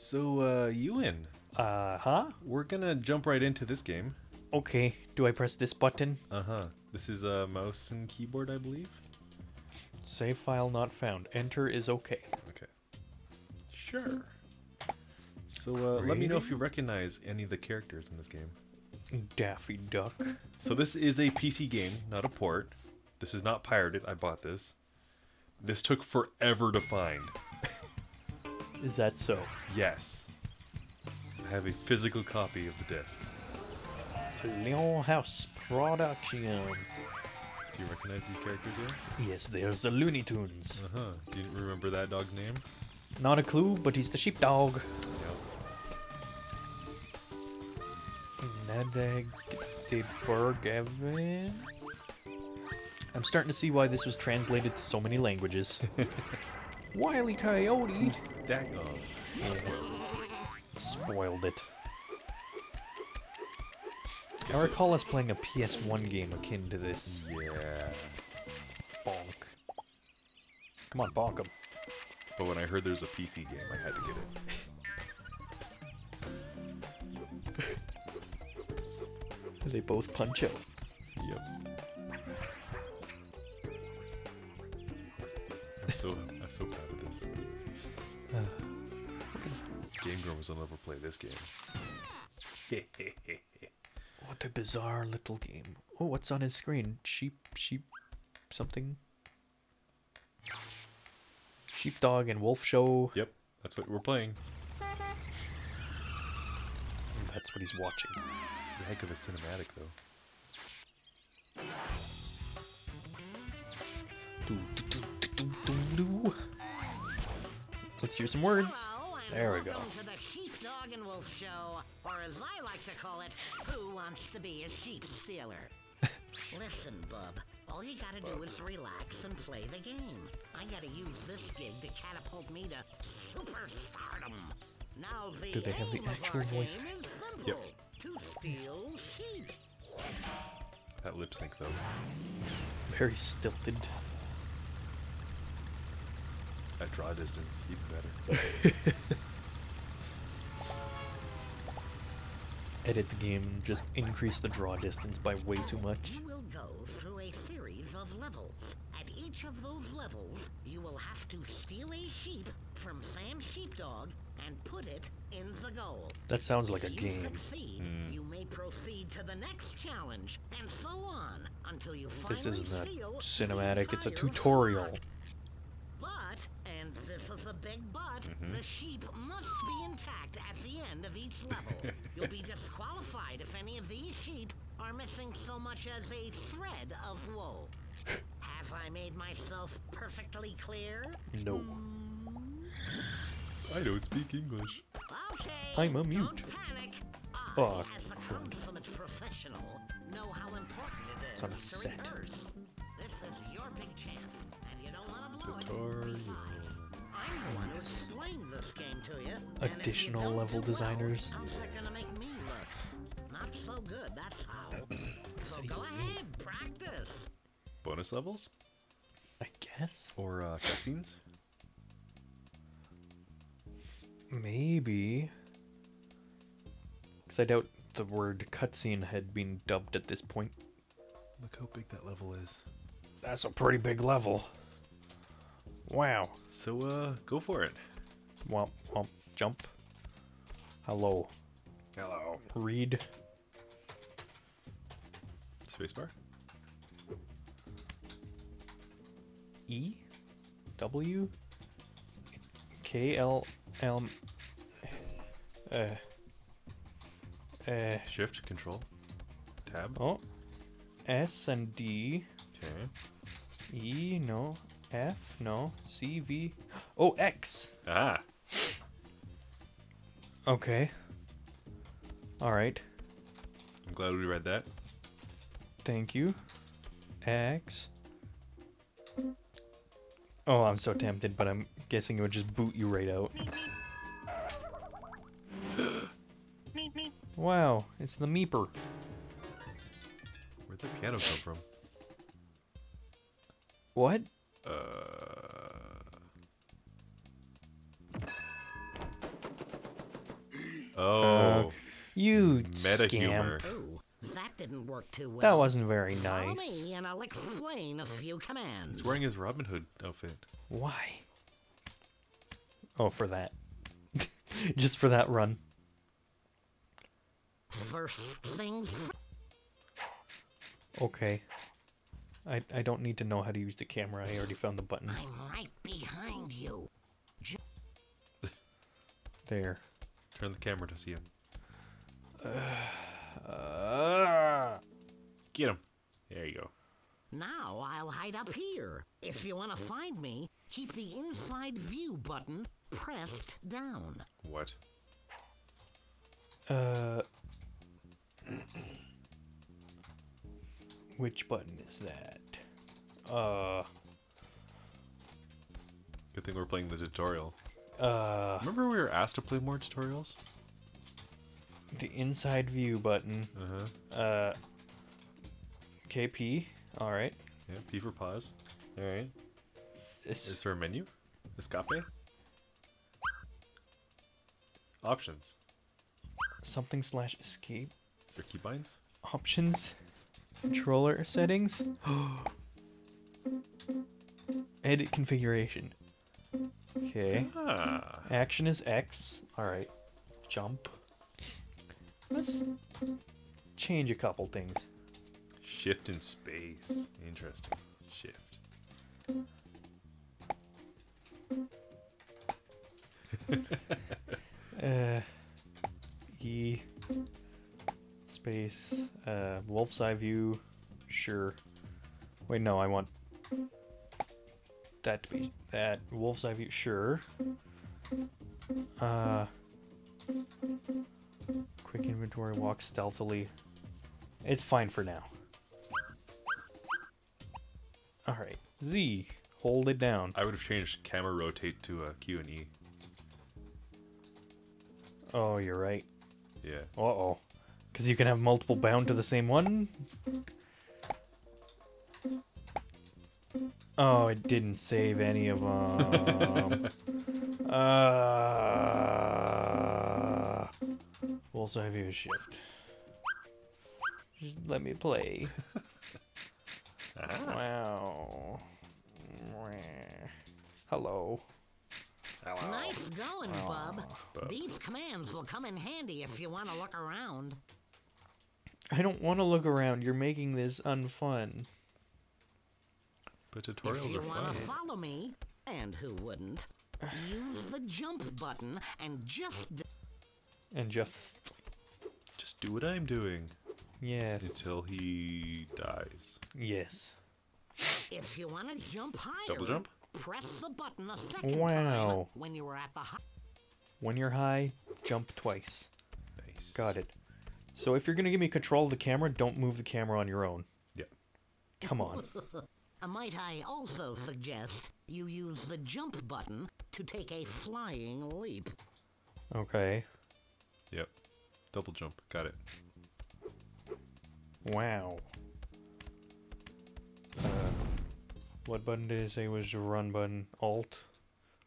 So, Ewan. We're gonna jump right into this game. Okay, do I press this button? This is a mouse and keyboard, I believe. Save file not found. Enter is okay. Okay. Sure. So, let me know if you recognize any of the characters in this game. Daffy Duck. So this is a PC game, not a port. This is not pirated. I bought this. This took forever to find. Is that so? Yes. I have a physical copy of the disc. Leon House Production. Do you recognize these characters here? Yes, there's the Looney Tunes. Do you remember that dog's name? Not a clue, but he's the sheepdog. Nadag de Burgavin. I'm starting to see why this was translated to so many languages. Wily Coyote. Spoiled it. I recall us playing a PS1 game akin to this. Yeah. Bonk. Come on, bonk 'em. But when I heard there's a PC game, I had to get it. They both punch out. Yep. I'm so proud of this. Game Grumps will never play this game. What a bizarre little game. Oh, what's on his screen? Sheep, something. Sheepdog and Wolf Show. Yep, that's what we're playing. That's what he's watching. This is a heck of a cinematic, though. Let's hear some words. There we go. Welcome to the Sheepdog and Wolf Show, or as I like to call it, Who Wants to Be a Sheep Stealer? Listen, bub. All you gotta do is relax and play the game. I gotta use this gig to catapult me to superstardom. Now the do they have the actual voice? Yep. To steal sheep. That lip sync, though. Very stilted. At draw distance, even better. Edit the game, just increase the draw distance by way too much. You will go through a series of levels. At each of those levels, you will have to steal a sheep from Sam Sheepdog and put it in the goal. That sounds like a game. If you succeed, you may proceed to the next challenge, and so on, until you finally steal the entire flock. This isn't cinematic, it's a tutorial. But, and this is a big but, the sheep must be intact at the end of each level. You'll be disqualified if any of these sheep are missing so much as a thread of wool. Have I made myself perfectly clear? No. I don't speak English. Okay, I'm a mute. Don't panic. I, as a consummate professional, know how important it is to rehearse. This is your big chance, and you don't want to blow it. Besides, I'm the one who explained this game to you. Additional level designers. How's that gonna make me look? Not so good, that's how. So go ahead, practice. Bonus levels? I guess. Or cutscenes? Maybe. Because I doubt the word cutscene had been dubbed at this point. Look how big that level is. That's a pretty big level. Wow. So, go for it. Womp, womp, jump. Hello. Hello. Read. Spacebar? E? W? K? L? Shift, control, tab. Oh, S and D. Okay. E, no. F, no. C, V. Oh, X. Ah. Okay. All right. I'm glad we read that. Thank you. X. Oh, I'm so tempted, but I'm guessing it would just boot you right out. Wow, it's the Meeper. Where'd the piano come from? What? Oh. You meta scamp. Humor. Oh, that didn't work too well. That wasn't very nice. Me and I'll explain a few commands. He's wearing his Robin Hood outfit. Why? Oh, for that. Just for that run. First thing. Okay. I don't need to know how to use the camera. I already found the buttons. I'm right behind you. There. Turn the camera to see him. Get him. There you go. Now I'll hide up here. If you want to find me, keep the inside view button pressed down. What? Which button is that? Good thing we're playing the tutorial. Remember we were asked to play more tutorials? The inside view button. KP. All right. Yeah, P for pause. All right. Is there a menu? Escape. Options. Something/escape. Is there keybinds? Options. Controller settings. Edit configuration. Okay. Ah. Action is X. All right. Jump. Let's change a couple things. Shift in space. Interesting. Shift. E. Space. Wolf's eye view. Sure. Wait, no, I want that to be that. Wolf's eye view. Sure. Quick inventory, walk stealthily. It's fine for now. Alright. Z. Hold it down. I would have changed camera rotate to Q and E. Oh, you're right. Yeah. Uh-oh. Because you can have multiple bound to the same one? Oh, it didn't save any of them. Also have you a shift. Just let me play. Wow. Hello. Hello. Nice going, oh, bub. These commands will come in handy if you want to look around. I don't want to look around. You're making this unfun. But tutorials are fun. If you want to follow me, and who wouldn't, use the jump button and just do what I'm doing. Yes. Until he dies. Yes. If you want to jump higher, double jump. Press the button a second time when you were at the high. When you're high, jump twice. Nice. Got it. So if you're gonna give me control of the camera, don't move the camera on your own. Yeah. Come on. Might I also suggest you use the jump button to take a flying leap? Okay. Yep. Double jump. Got it. Wow. What button did it say was the run button? Alt?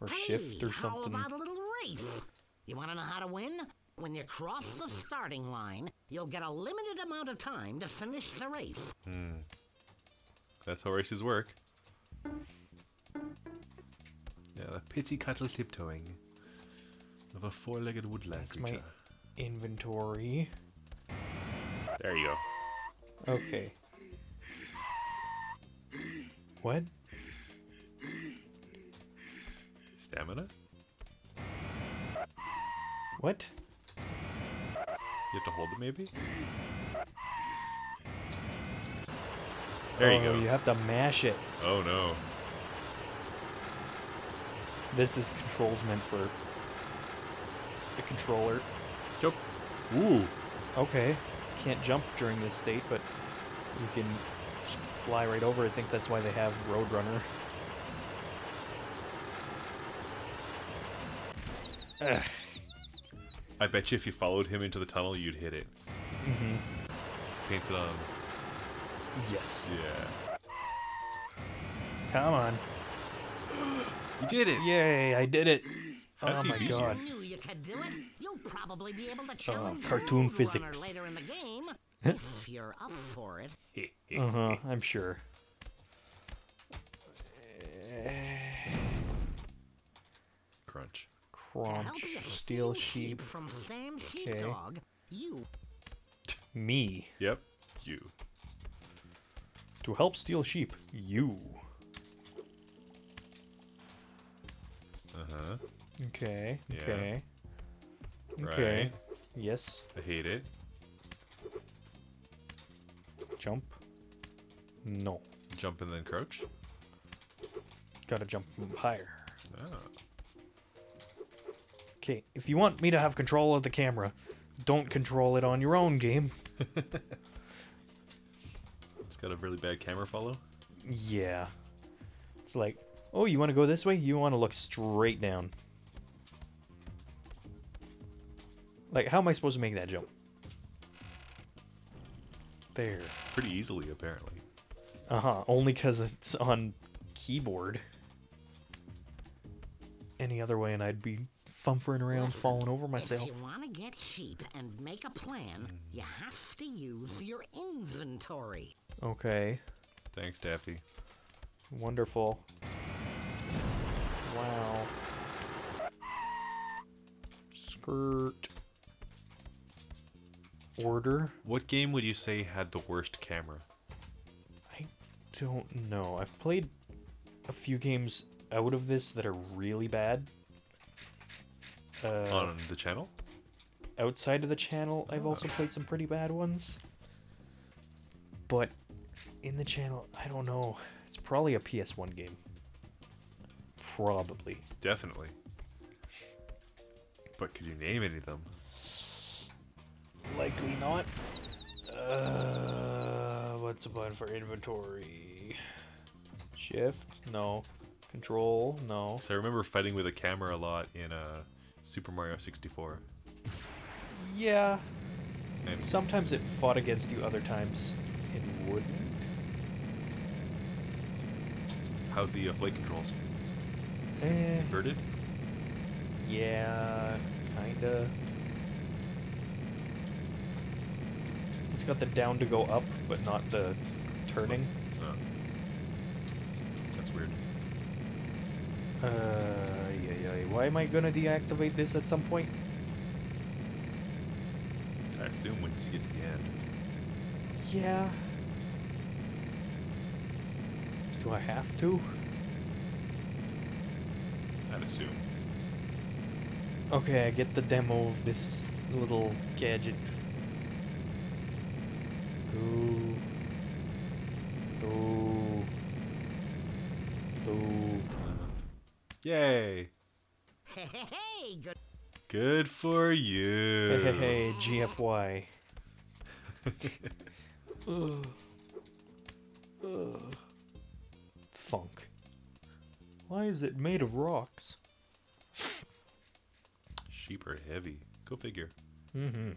Or shift or something? How about a little race? You want to know how to win? When you cross the starting line, you'll get a limited amount of time to finish the race. Hmm. That's how races work. Yeah, the pizzicato tiptoeing of a four-legged woodland creature. Inventory. There you go. Okay. What? Stamina? What? You have to hold it, maybe? There you go. You have to mash it. Oh, no. This is controls meant for a controller. Jump. Ooh. Okay. Can't jump during this state, but you can just fly right over. I think that's why they have Roadrunner. Ugh. I bet you if you followed him into the tunnel, you'd hit it. Mm-hmm. It's painted on. Yes. Yeah. Come on. You did it. Yay, I did it. How oh my god. You to do it, you'll probably be able to challenge cartoon physics later in the game if you're up for it. I'm sure. Crunch. Crunch. Steal sheep from Sam Sheepdog. You. Me. Yep. You. To help steal sheep. You. Uh-huh. Okay. Yeah. Okay. Right. Okay. Yes. I hate it. Jump. No. Jump and then crouch? Gotta jump higher. Oh. Okay, if you want me to have control of the camera, don't control it on your own game. It's got a really bad camera follow? Yeah. It's like, oh, you want to go this way? You want to look straight down. Like, how am I supposed to make that jump? There. Pretty easily, apparently. Uh-huh. Only because it's on keyboard. Any other way, and I'd be fumfering around, falling over myself. If you want to get sheep and make a plan, you have to use your inventory. Okay. Thanks, Daffy. Wonderful. Wow. Skirt. Order. What game would you say had the worst camera? I don't know. I've played a few games out of this that are really bad. On the channel? Outside of the channel, I've also played some pretty bad ones. But in the channel, I don't know. It's probably a PS1 game. Probably. Definitely. But could you name any of them? Likely not. What's the button for inventory? Shift? No. Control? No. So I remember fighting with a camera a lot in Super Mario 64. Yeah. And sometimes it fought against you, other times it wouldn't. How's the flight controls? Inverted? Yeah, kinda. It's got the down to go up, but not the turning. Oh. That's weird. Why am I gonna deactivate this at some point? I assume once you get to the end. Yeah. Do I have to? I'd assume. Okay, I get the demo of this little gadget. Yay! Hey, good for you. Hey, GFY. Funk. Why is it made of rocks? Sheep are heavy. Go figure. Mm-hmm.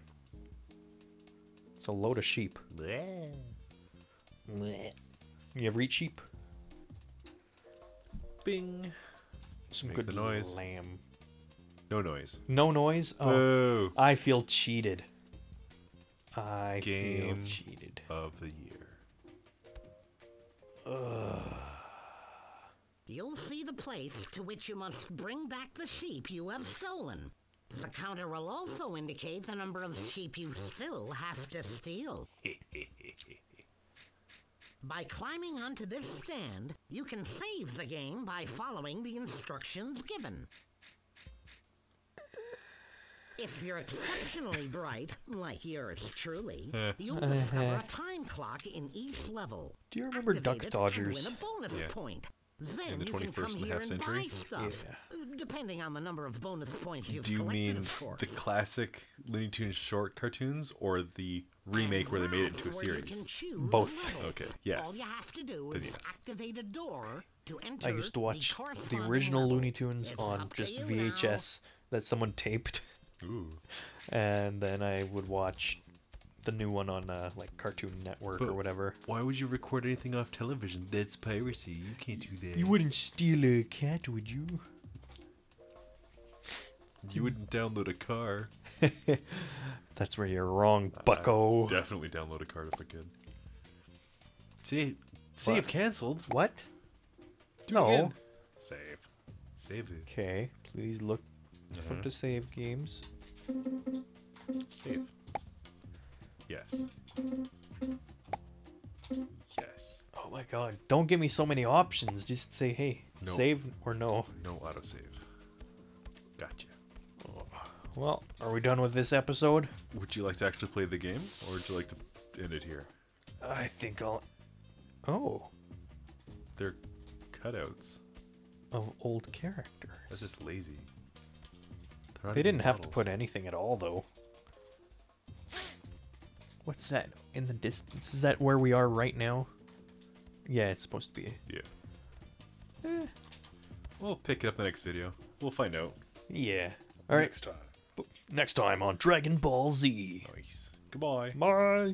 It's a load of sheep. Bleh. Bleh. You ever eat sheep? Bing. Some Make good the noise. Lamb. No noise. No noise? Oh. Whoa. I feel cheated. I feel cheated. Of the year. You'll see the place to which you must bring back the sheep you have stolen. The counter will also indicate the number of sheep you still have to steal. By climbing onto this stand, you can save the game by following the instructions given. If you're exceptionally bright, like yours truly, you'll discover a time clock in each level. Do you remember Duck Dodgers? Win a bonus point. Then in the 21st and a half century? Stuff, depending on the number of bonus points you've collected, of course. Do you mean the classic Looney Tunes short cartoons or the remake where they made it into a series? Both. Okay, yes. All you have to do is activate a door to enter. I used to watch the original Looney Tunes on just VHS that someone taped. Ooh. And then I would watch the new one on like Cartoon Network or whatever. Why would you record anything off television? That's piracy. You can't do that. You wouldn't steal a cat, would you? You wouldn't download a car. That's where you're wrong, bucko. I'd definitely download a car if I could. Save canceled. What? Do no. Again. Save. Save it. Okay. Please look for the save games. Save. Yes. Yes. Oh my god. Don't give me so many options. Just say, hey, no. Save or no. No autosave. Gotcha. Well, are we done with this episode? Would you like to actually play the game, or would you like to end it here? I think I'll... Oh. They're cutouts. Of old characters. That's just lazy. They didn't have to put anything at all, though. What's that in the distance? Is that where we are right now? Yeah, it's supposed to be. Yeah. Eh. We'll pick it up in the next video. We'll find out. Yeah. All right. Next time. Next time on Dragon Ball Z. Nice. Goodbye. Bye.